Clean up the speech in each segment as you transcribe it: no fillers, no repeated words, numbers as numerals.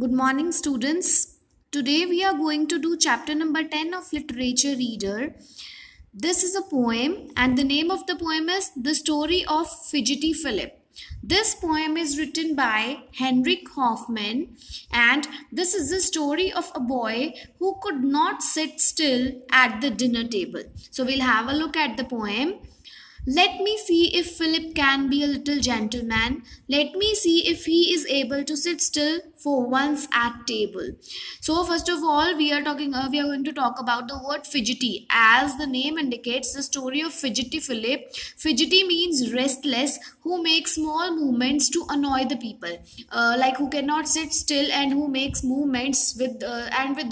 Good morning, students. Today we are going to do chapter number 10 of Literature Reader. This is a poem and the name of the poem is The Story of Fidgety Philip. This poem is written by Henrik Hoffmann and this is the story of a boy who could not sit still at the dinner table. So we'll have a look at the poem. Let me see if Philip can be a little gentleman. Let me see if he is able to sit still for once at table. So first of all, we are going to talk about the word fidgety. As the name indicates, the story of Fidgety Philip. Fidgety means restless, who makes small movements to annoy the people, like who cannot sit still and who makes movements with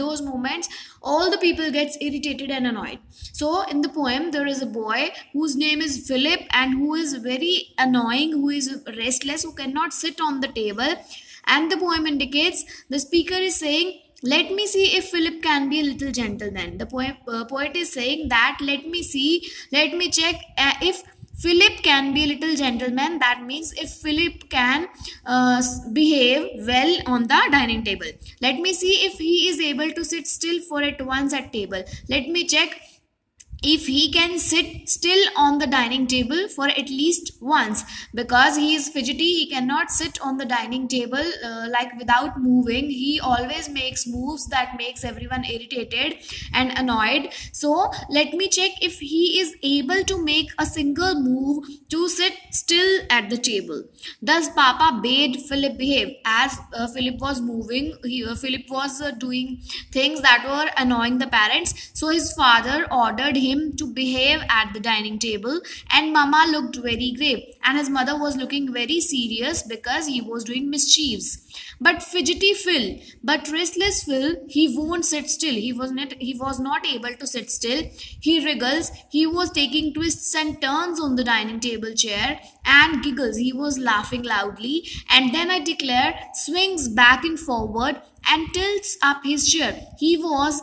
those movements, all the people gets irritated and annoyed. So in the poem, there is a boy whose name is Philip and who is very annoying, who is restless, who cannot sit on the table. And the poem indicates the speaker is saying, let me see if Philip can be a little gentleman. The poet is saying that let me check if Philip can be a little gentleman. That means if Philip can behave well on the dining table. Let me see if he is able to sit still for at once at table. Let me check if he can sit still on the dining table for at least once. Because he is fidgety, he cannot sit on the dining table like without moving. He always makes moves that makes everyone irritated and annoyed. So let me check if he is able to make a single move to sit still at the table. Thus Papa bade Philip behave. As Philip was moving, Philip was doing things that were annoying the parents. So his father ordered him to behave at the dining table, and Mama looked very grave, and his mother was looking very serious because he was doing mischiefs. But restless Phil, he won't sit still. He was not able to sit still. He wriggles. He was taking twists and turns on the dining table chair and giggles. He was laughing loudly, and then I declare, swings back and forward and tilts up his chair. He was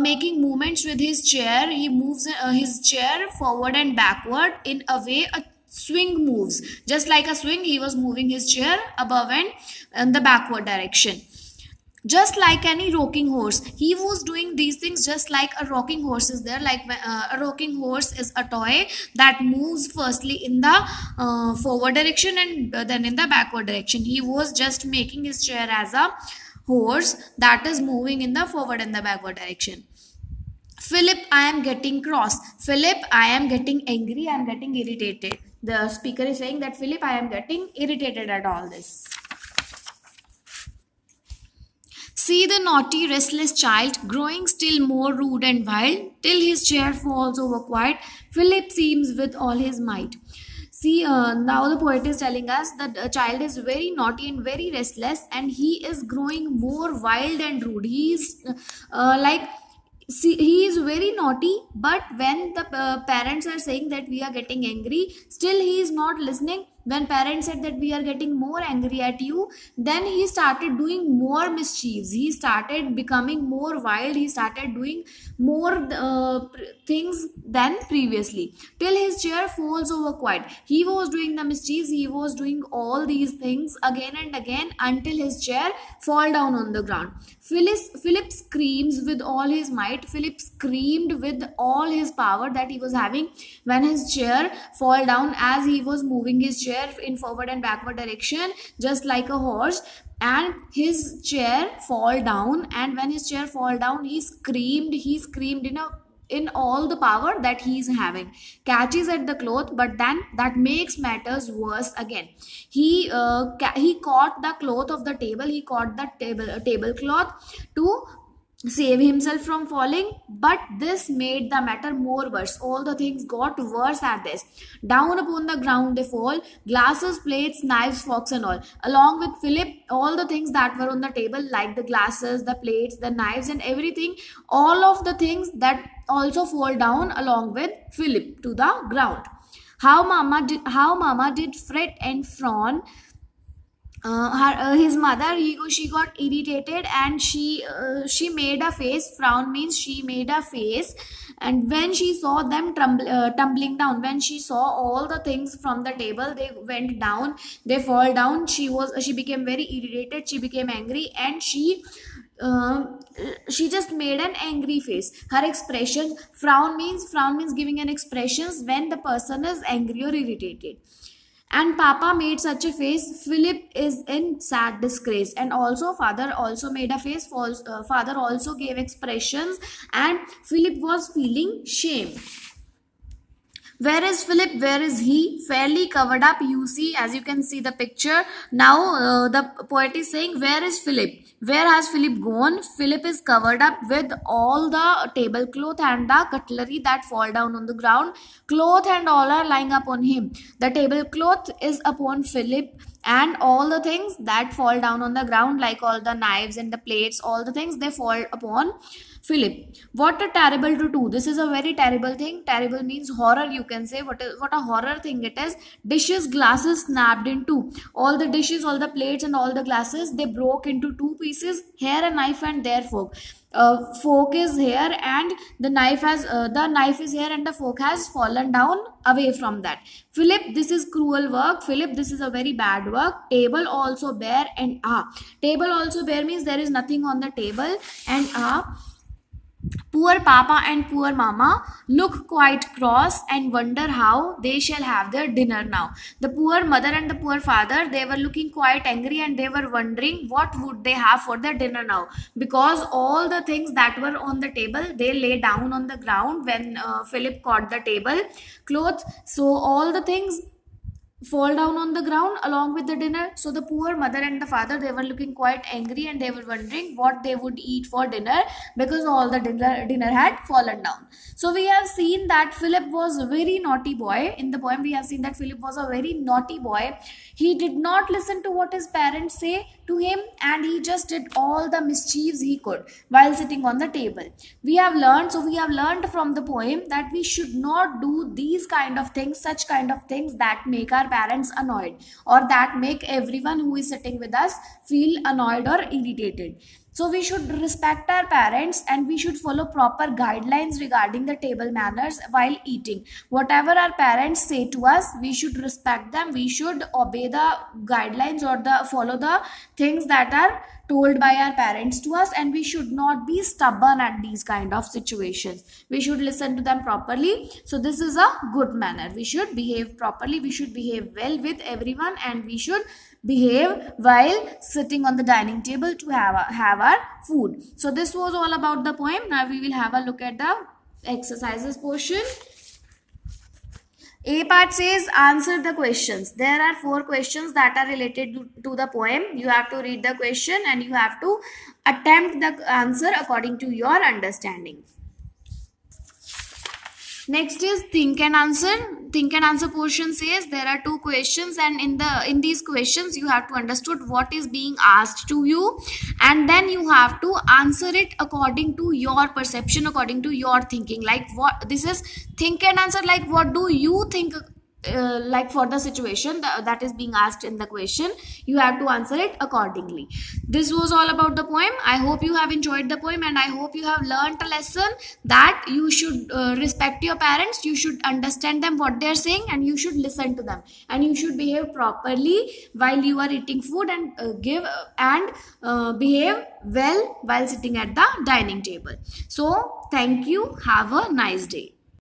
making movements with his chair. He moves his chair forward and backward in a way a swing moves. Just like a swing, he was moving his chair above and in the backward direction. Just like any rocking horse, he was doing these things just like a rocking horse is there. Like a rocking horse is a toy that moves firstly in the forward direction and then in the backward direction. He was just making his chair as a horse that is moving in the forward and the backward direction. Philip, I am getting cross. Philip, I am getting angry. I am getting irritated. The speaker is saying that Philip, I am getting irritated at all this. See the naughty, restless child growing still more rude and wild till his chair falls over quite. Philip seems with all his might. See, now the poet is telling us that a child is very naughty and very restless, and he is growing more wild and rude. He is he is very naughty, but when the parents are saying that we are getting angry, still he is not listening. When parents said that we are getting more angry at you, then he started doing more mischiefs. He started becoming more wild. He started doing more things than previously. Till his chair falls over quite. He was doing the mischiefs. He was doing all these things again and again until his chair fall down on the ground. Philip screams with all his might. Philip screamed with all his power that he was having when his chair fall down as he was moving his chair in forward and backward direction just like a horse, and his chair fall down, and when his chair fall down he screamed in all the power that he is having. Catches at the cloth, but then that makes matters worse again. He caught the cloth of the table. He caught the tablecloth to save himself from falling, but this made the matter more worse. All the things got worse at this. Down upon the ground they fall, glasses, plates, knives, forks and all. Along with Philip, all the things that were on the table, like the glasses, the plates, the knives and everything, all of the things that also fall down along with Philip to the ground. How Mama did fret and frown his mother, she got irritated and she made a face. Frown means she made a face. And when she saw them tumbling down, when she saw all the things from the table, they went down, they fall down. She became very irritated. She became angry, and she just made an angry face. Her expression, frown means giving an expressions when the person is angry or irritated. And Papa made such a face. Philip is in sad disgrace. And also father also made a face. Father also gave expressions, and Philip was feeling shame. Where is Philip? Where is he? Fairly covered up. You see, as you can see the picture. Now the poet is saying, where is Philip? Where has Philip gone? Philip is covered up with all the tablecloth and the cutlery that fall down on the ground. Cloth and all are lying upon him. The tablecloth is upon Philip, and all the things that fall down on the ground, like all the knives and the plates, all the things, they fall upon Philip. What a terrible to do. This is a very terrible thing. Terrible means horror, you can say. What a horror thing it is. Dishes, glasses snapped in two. All the dishes, all the plates and all the glasses, they broke into two pieces. Here a knife and there fork. Fork is here and the knife has the knife is here, and the fork has fallen down away from that. Philip, this is cruel work. Philip, this is a very bad work. Table also bare and table also bare means there is nothing on the table, and poor Papa and poor Mama look quite cross and wonder how they shall have their dinner now. The poor mother and the poor father, they were looking quite angry, and they were wondering what would they have for their dinner now, because all the things that were on the table, they lay down on the ground when Philip caught the tablecloth. So all the things fall down on the ground along with the dinner. So the poor mother and the father, they were looking quite angry, and they were wondering what they would eat for dinner, because all the dinner had fallen down. So we have seen that Philip was a very naughty boy. In the poem we have seen that Philip was a very naughty boy. He did not listen to what his parents say to him, and he just did all the mischiefs he could while sitting on the table. We have learned from the poem that we should not do these kind of things, such kind of things that make our parents annoyed, or that make everyone who is sitting with us feel annoyed or irritated. So we should respect our parents, and we should follow proper guidelines regarding the table manners while eating. Whatever our parents say to us, we should respect them. We should obey the guidelines or follow the things that are told by our parents to us, and we should not be stubborn at these kind of situations. We should listen to them properly. So this is a good manner. We should behave properly. We should behave well with everyone, and we should behave while sitting on the dining table to have our food. So this was all about the poem. Now we will have a look at the exercises portion. A part says answer the questions. There are 4 questions that are related to the poem. You have to read the question, and you have to attempt the answer according to your understanding. Next is think and answer. Think and answer portion says there are 2 questions, and in these questions you have to understand what is being asked to you, and then you have to answer it according to your perception, according to your thinking. Like what this is think and answer, like what do you think like for the situation that is being asked in the question. You have to answer it accordingly. This was all about the poem. I hope you have enjoyed the poem, and I hope you have learnt a lesson that you should respect your parents, you should understand them what they are saying, and you should listen to them, and you should behave properly while you are eating food, and behave well while sitting at the dining table. So thank you. Have a nice day.